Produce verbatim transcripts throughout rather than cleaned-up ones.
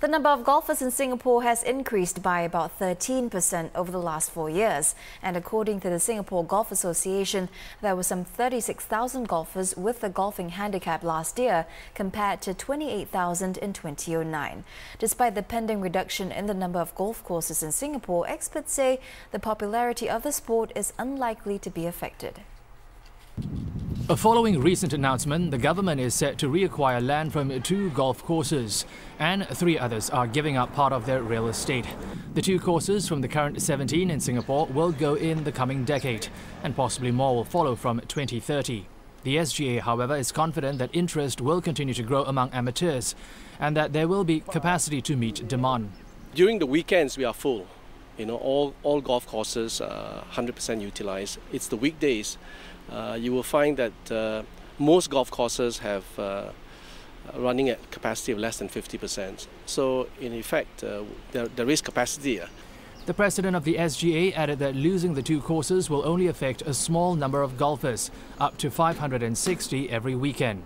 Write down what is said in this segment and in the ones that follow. The number of golfers in Singapore has increased by about thirteen percent over the last four years. And according to the Singapore Golf Association, there were some thirty-six thousand golfers with a golfing handicap last year, compared to twenty-eight thousand in two thousand nine. Despite the pending reduction in the number of golf courses in Singapore, experts say the popularity of the sport is unlikely to be affected. Following a recent announcement, the government is set to reacquire land from two golf courses, and three others are giving up part of their real estate. The two courses from the current seventeen in Singapore will go in the coming decade, and possibly more will follow from twenty thirty. The S G A, however, is confident that interest will continue to grow among amateurs and that there will be capacity to meet demand. During the weekends, we are full. You know, all, all golf courses are one hundred percent utilised. It's the weekdays. Uh, you will find that uh, most golf courses have uh, running at capacity of less than fifty percent. So, in effect, uh, there, there is capacity. The president of the S G A added that losing the two courses will only affect a small number of golfers, up to five hundred sixty every weekend.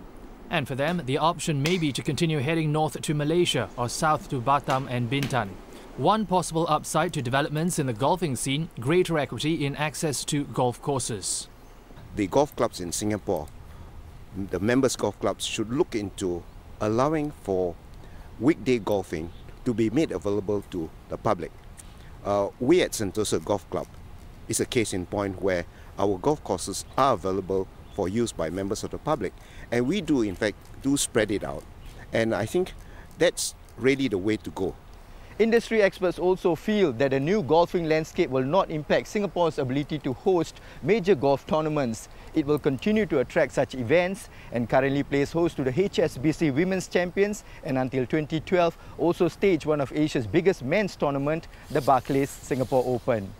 And for them, the option may be to continue heading north to Malaysia or south to Batam and Bintan. One possible upside to developments in the golfing scene, greater equity in access to golf courses. The golf clubs in Singapore, the members' golf clubs, should look into allowing for weekday golfing to be made available to the public. Uh, we at Sentosa Golf Club is a case in point where our golf courses are available for use by members of the public, and we do, in fact, do spread it out. And I think that's really the way to go. Industry experts also feel that the new golfing landscape will not impact Singapore's ability to host major golf tournaments. It will continue to attract such events and currently plays host to the H S B C Women's Champions, and until twenty twelve also staged one of Asia's biggest men's tournament, the Barclays Singapore Open.